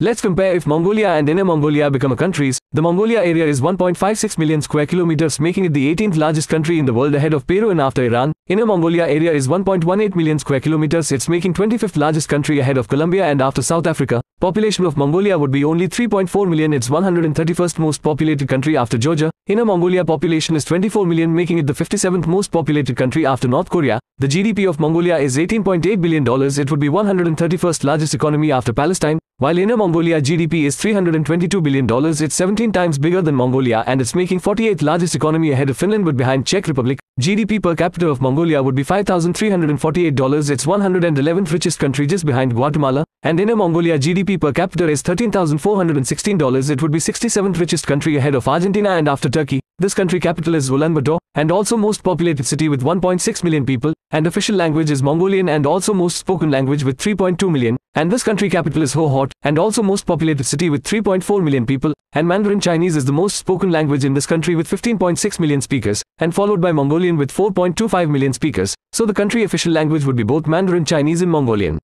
Let's compare if Mongolia and Inner Mongolia become countries. The Mongolia area is 1.56 million square kilometers, making it the 18th largest country in the world ahead of Peru and after Iran. Inner Mongolia area is 1.18 million square kilometers, it's making 25th largest country ahead of Colombia and after South Africa. Population of Mongolia would be only 3.4 million, it's 131st most populated country after Georgia. Inner Mongolia population is 24 million, making it the 57th most populated country after North Korea. The GDP of Mongolia is $18.8 billion, it would be 131st largest economy after Palestine. While Inner Mongolia GDP is $322 billion, it's 17 times bigger than Mongolia and it's making 48th largest economy ahead of Finland but behind Czech Republic. GDP per capita of Mongolia would be $5,348, it's 111th richest country just behind Guatemala. And Inner Mongolia GDP per capita is $13,416, it would be 67th richest country ahead of Argentina and after Turkey. This country capital is Ulaanbaatar and also most populated city with 1.6 million people, and official language is Mongolian and also most spoken language with 3.2 million. And this country capital is Hohhot, and also most populated city with 3.4 million people, and Mandarin Chinese is the most spoken language in this country with 15.6 million speakers, and followed by Mongolian with 4.25 million speakers. So the country official language would be both Mandarin Chinese and Mongolian.